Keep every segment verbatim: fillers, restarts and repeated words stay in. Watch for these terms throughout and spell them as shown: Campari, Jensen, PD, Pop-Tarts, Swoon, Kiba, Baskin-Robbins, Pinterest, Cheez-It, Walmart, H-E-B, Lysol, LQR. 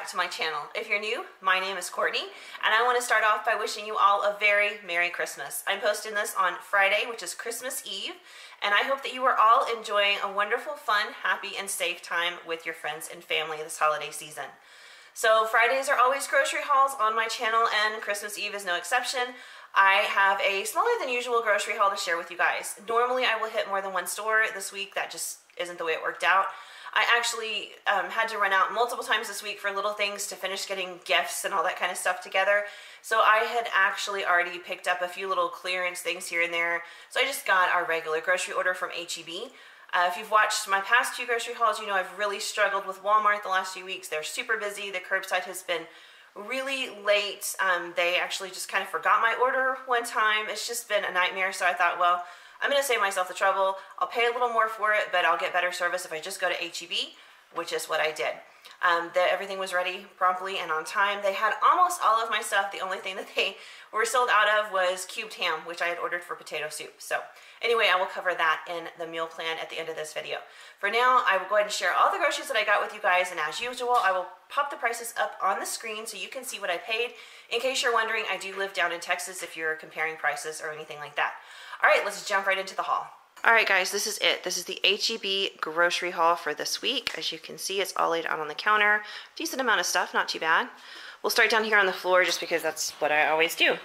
back to my channel. If you're new, my name is Courtney, and I want to start off by wishing you all a very Merry Christmas. I'm posting this on Friday, which is Christmas Eve, and I hope that you are all enjoying a wonderful, fun, happy, and safe time with your friends and family this holiday season. So Fridays are always grocery hauls on my channel, and Christmas Eve is no exception. I have a smaller than usual grocery haul to share with you guys. Normally I will hit more than one store. This week that just isn't the way it worked out. I actually um, had to run out multiple times this week for little things to finish getting gifts and all that kind of stuff together. So I had actually already picked up a few little clearance things here and there. So I just got our regular grocery order from H E B. Uh, if you've watched my past few grocery hauls, you know I've really struggled with Walmart the last few weeks. They're super busy. The curbside has been really late. Um, they actually just kind of forgot my order one time. It's just been a nightmare. So I thought, well, I'm going to save myself the trouble. I'll pay a little more for it, but I'll get better service if I just go to H E B, which is what I did. Um, the, everything was ready promptly and on time. They had almost all of my stuff. The only thing that they were sold out of was cubed ham, which I had ordered for potato soup. So anyway, I will cover that in the meal plan at the end of this video. For now, I will go ahead and share all the groceries that I got with you guys, and as usual, I will pop the prices up on the screen so you can see what I paid. In case you're wondering, I do live down in Texas if you're comparing prices or anything like that. All right, let's jump right into the haul. All right, guys, this is it. This is the H E B grocery haul for this week. As you can see, it's all laid out on the counter. Decent amount of stuff, not too bad. We'll start down here on the floor just because that's what I always do.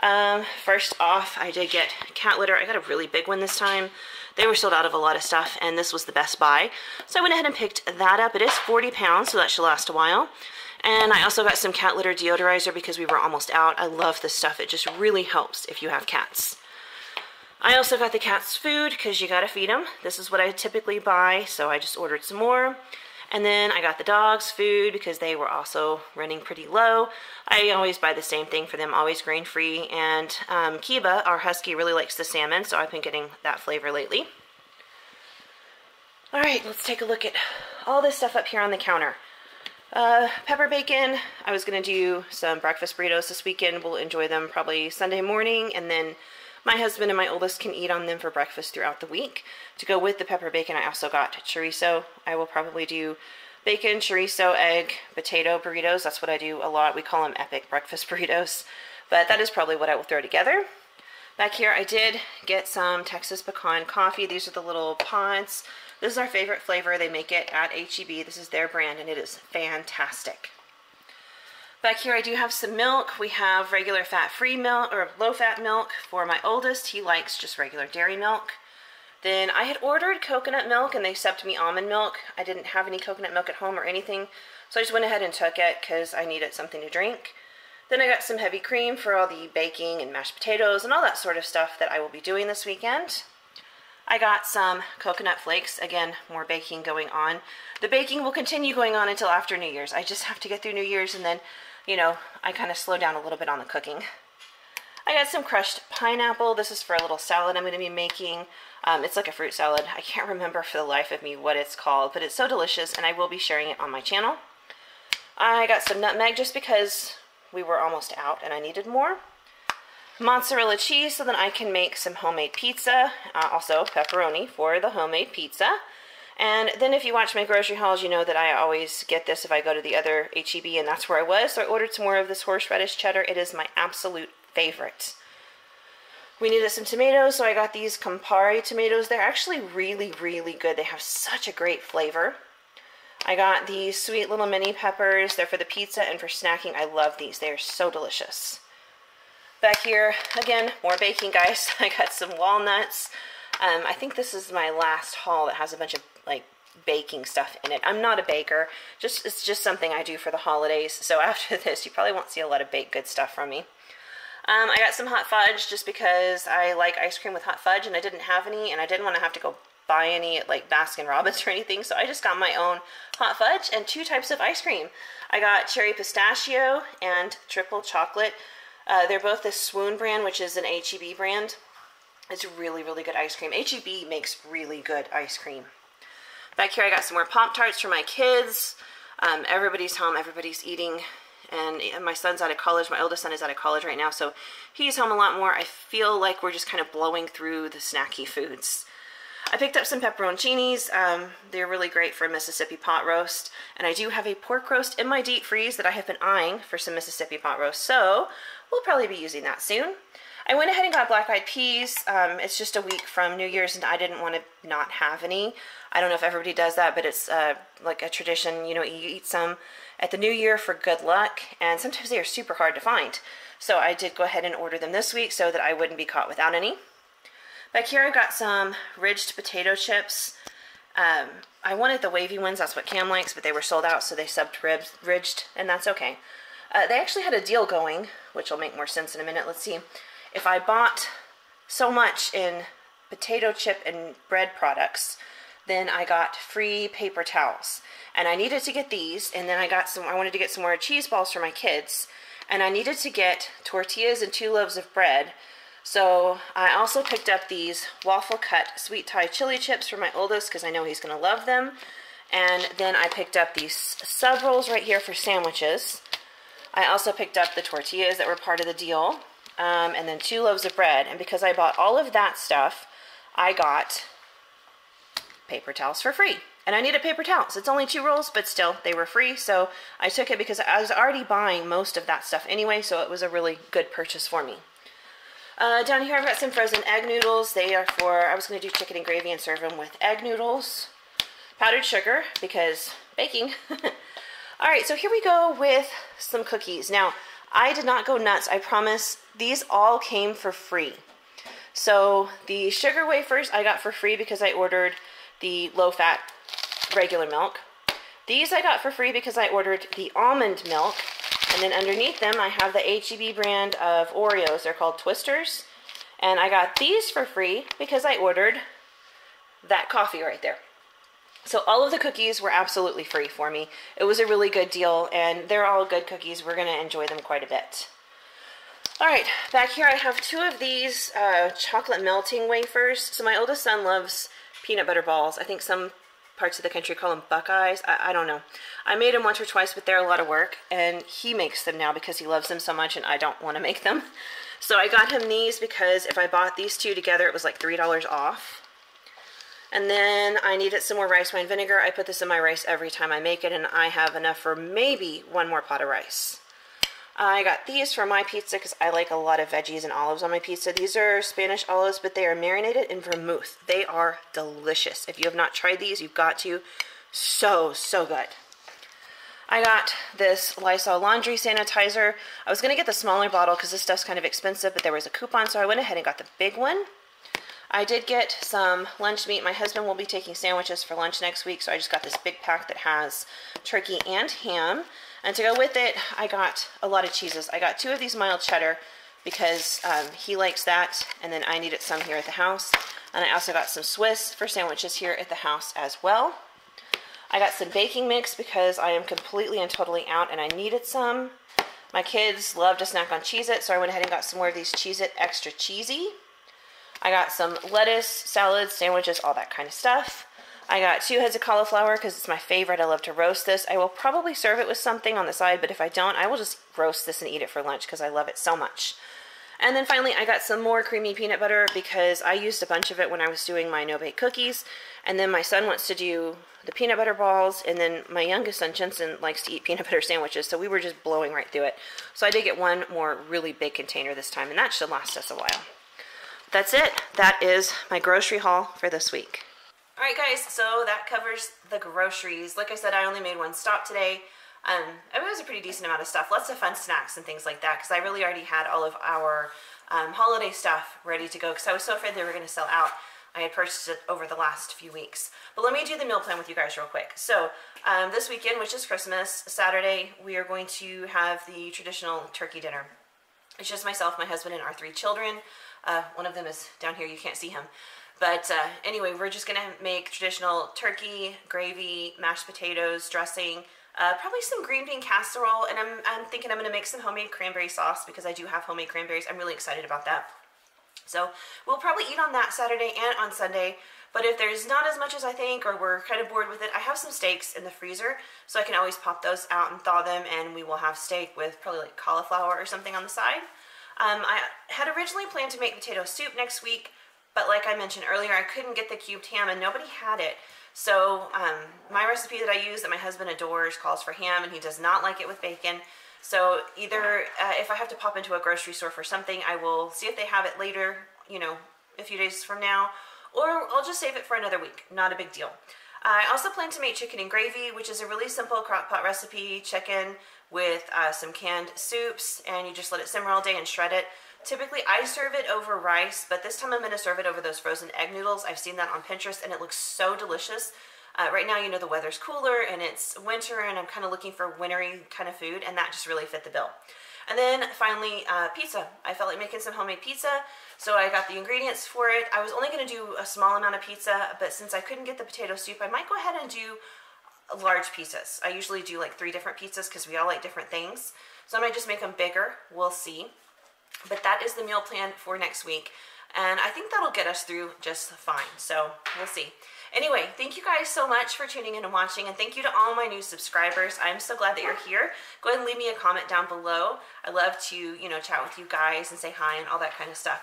Um, first off, I did get cat litter. I got a really big one this time. They were sold out of a lot of stuff, and this was the Best Buy. So I went ahead and picked that up. It is forty pounds, so that should last a while. And I also got some cat litter deodorizer because we were almost out. I love this stuff. It just really helps if you have cats. I also got the cat's food because you gotta feed them. This is what I typically buy, so I just ordered some more. And then I got the dog's food because they were also running pretty low. I always buy the same thing for them, always grain-free. And um, Kiba, our husky, really likes the salmon, so I've been getting that flavor lately. All right, let's take a look at all this stuff up here on the counter. Uh, pepper bacon. I was gonna do some breakfast burritos this weekend. We'll enjoy them probably Sunday morning, and then my husband and my oldest can eat on them for breakfast throughout the week. To go with the pepper bacon, I also got chorizo. I will probably do bacon, chorizo, egg, potato burritos. That's what I do a lot. We call them epic breakfast burritos, but that is probably what I will throw together. Back here, I did get some Texas pecan coffee. These are the little pods. This is our favorite flavor. They make it at H E B. This is their brand, and it is fantastic. Back here I do have some milk. We have regular fat-free milk, or low-fat milk for my oldest. He likes just regular dairy milk. Then I had ordered coconut milk and they sent me almond milk. I didn't have any coconut milk at home or anything, so I just went ahead and took it because I needed something to drink. Then I got some heavy cream for all the baking and mashed potatoes and all that sort of stuff that I will be doing this weekend. I got some coconut flakes. Again, more baking going on. The baking will continue going on until after New Year's. I just have to get through New Year's, and then, you know, I kind of slow down a little bit on the cooking. I got some crushed pineapple. This is for a little salad I'm going to be making. Um, it's like a fruit salad. I can't remember for the life of me what it's called, but it's so delicious, and I will be sharing it on my channel. I got some nutmeg just because we were almost out and I needed more. Mozzarella cheese so that I can make some homemade pizza. Uh, also pepperoni for the homemade pizza. And then if you watch my grocery hauls, you know that I always get this if I go to the other H E B, and that's where I was. So I ordered some more of this horseradish cheddar. It is my absolute favorite. We needed some tomatoes, so I got these Campari tomatoes. They're actually really, really good. They have such a great flavor. I got these sweet little mini peppers. They're for the pizza and for snacking. I love these. They are so delicious. Back here, again, more baking, guys. I got some walnuts. Um, I think this is my last haul that has a bunch of like baking stuff in it. I'm not a baker, just it's just something I do for the holidays. So after this, you probably won't see a lot of baked good stuff from me. Um, I got some hot fudge just because I like ice cream with hot fudge, and I didn't have any, and I didn't want to have to go buy any at like Baskin-Robbins or anything. So I just got my own hot fudge and two types of ice cream. I got cherry pistachio and triple chocolate. Uh, they're both the Swoon brand, which is an H E B brand. It's really, really good ice cream. H E B makes really good ice cream. Back here I got some more Pop-Tarts for my kids. Um, everybody's home, everybody's eating, and my son's out of college. My oldest son is out of college right now, so he's home a lot more. I feel like we're just kind of blowing through the snacky foods. I picked up some pepperoncinis. Um, they're really great for a Mississippi pot roast. And I do have a pork roast in my deep freeze that I have been eyeing for some Mississippi pot roast. So we'll probably be using that soon. I went ahead and got black-eyed peas. Um, it's just a week from New Year's and I didn't want to not have any. I don't know if everybody does that, but it's uh, like a tradition. You know, you eat some at the New Year for good luck, and sometimes they are super hard to find. So I did go ahead and order them this week so that I wouldn't be caught without any. Back here I've got some ridged potato chips. Um, I wanted the wavy ones, that's what Cam likes, but they were sold out, so they subbed ribs, ridged, and that's okay. Uh, they actually had a deal going, which will make more sense in a minute. Let's see. If I bought so much in potato chip and bread products, then I got free paper towels. And I needed to get these, and then I got some, I wanted to get some more cheese balls for my kids. And I needed to get tortillas and two loaves of bread. So I also picked up these waffle cut sweet Thai chili chips for my oldest because I know he's going to love them. And then I picked up these sub rolls right here for sandwiches. I also picked up the tortillas that were part of the deal. Um, and then two loaves of bread. And because I bought all of that stuff, I got paper towels for free. And I needed paper towels. It's only two rolls, but still, they were free. So I took it because I was already buying most of that stuff anyway, so it was a really good purchase for me. Uh, down here I've got some frozen egg noodles. They are for, I was going to do chicken and gravy and serve them with egg noodles. Powdered sugar, because baking. Alright, so here we go with some cookies. Now, I did not go nuts, I promise. These all came for free. So the sugar wafers I got for free because I ordered the low-fat regular milk. These I got for free because I ordered the almond milk. And then underneath them I have the H E B brand of Oreos. They're called Twisters. And I got these for free because I ordered that coffee right there. So all of the cookies were absolutely free for me. It was a really good deal, and they're all good cookies. We're going to enjoy them quite a bit. All right, back here I have two of these uh, chocolate melting wafers. So my oldest son loves peanut butter balls. I think some parts of the country call them Buckeyes. I, I don't know. I made them once or twice, but they're a lot of work, and he makes them now because he loves them so much, and I don't want to make them. So I got him these because if I bought these two together, it was like three dollars off. And then I needed some more rice wine vinegar. I put this in my rice every time I make it, and I have enough for maybe one more pot of rice. I got these for my pizza because I like a lot of veggies and olives on my pizza. These are Spanish olives, but they are marinated in vermouth. They are delicious. If you have not tried these, you've got to. So, so good. I got this Lysol laundry sanitizer. I was going to get the smaller bottle because this stuff's kind of expensive, but there was a coupon, so I went ahead and got the big one. I did get some lunch meat. My husband will be taking sandwiches for lunch next week, so I just got this big pack that has turkey and ham. And to go with it, I got a lot of cheeses. I got two of these mild cheddar because um, he likes that, and then I needed some here at the house. And I also got some Swiss for sandwiches here at the house as well. I got some baking mix because I am completely and totally out, and I needed some. My kids loved to snack on Cheez-It, so I went ahead and got some more of these Cheez-It Extra Cheesy. I got some lettuce, salads, sandwiches, all that kind of stuff. I got two heads of cauliflower because it's my favorite. I love to roast this. I will probably serve it with something on the side, but if I don't, I will just roast this and eat it for lunch because I love it so much. And then finally, I got some more creamy peanut butter because I used a bunch of it when I was doing my no-bake cookies. And then my son wants to do the peanut butter balls, and then my youngest son, Jensen, likes to eat peanut butter sandwiches, so we were just blowing right through it. So I did get one more really big container this time, and that should last us a while. That's it. That is my grocery haul for this week. All right, guys, so that covers the groceries. Like I said, I only made one stop today. Um, it was a pretty decent amount of stuff. Lots of fun snacks and things like that because I really already had all of our um, holiday stuff ready to go because I was so afraid they were going to sell out. I had purchased it over the last few weeks. But let me do the meal plan with you guys real quick. So um, this weekend, which is Christmas, Saturday, we are going to have the traditional turkey dinner. It's just myself, my husband, and our three children. Uh, one of them is down here, you can't see him. But uh, anyway, we're just gonna make traditional turkey, gravy, mashed potatoes, dressing, uh, probably some green bean casserole, and I'm, I'm thinking I'm gonna make some homemade cranberry sauce because I do have homemade cranberries. I'm really excited about that. So we'll probably eat on that Saturday and on Sunday, but if there's not as much as I think or we're kind of bored with it, I have some steaks in the freezer, so I can always pop those out and thaw them, and we will have steak with probably like cauliflower or something on the side. Um, I had originally planned to make potato soup next week, But like I mentioned earlier, I couldn't get the cubed ham and nobody had it. So um, my recipe that I use that my husband adores calls for ham, and he does not like it with bacon. So either uh, if I have to pop into a grocery store for something, I will see if they have it later, you know, a few days from now, or I'll just save it for another week. Not a big deal. I also plan to make chicken and gravy, which is a really simple crock pot recipe. Chicken with uh, some canned soups, and you just let it simmer all day and shred it. Typically I serve it over rice, but this time I'm going to serve it over those frozen egg noodles. I've seen that on Pinterest and it looks so delicious. Uh, right now, you know, the weather's cooler and it's winter and I'm kind of looking for wintry kind of food, and that just really fit the bill. And then finally, uh, pizza. I felt like making some homemade pizza, so I got the ingredients for it. I was only going to do a small amount of pizza, but since I couldn't get the potato soup, I might go ahead and do large pizzas. I usually do like three different pizzas because we all like different things. So I might just make them bigger. We'll see. But that is the meal plan for next week. And I think that'll get us through just fine. So we'll see. Anyway, thank you guys so much for tuning in and watching. And thank you to all my new subscribers. I'm so glad that you're here. Go ahead and leave me a comment down below. I love to, you know, chat with you guys and say hi and all that kind of stuff.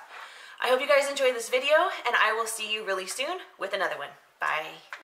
I hope you guys enjoyed this video, and I will see you really soon with another one. Bye.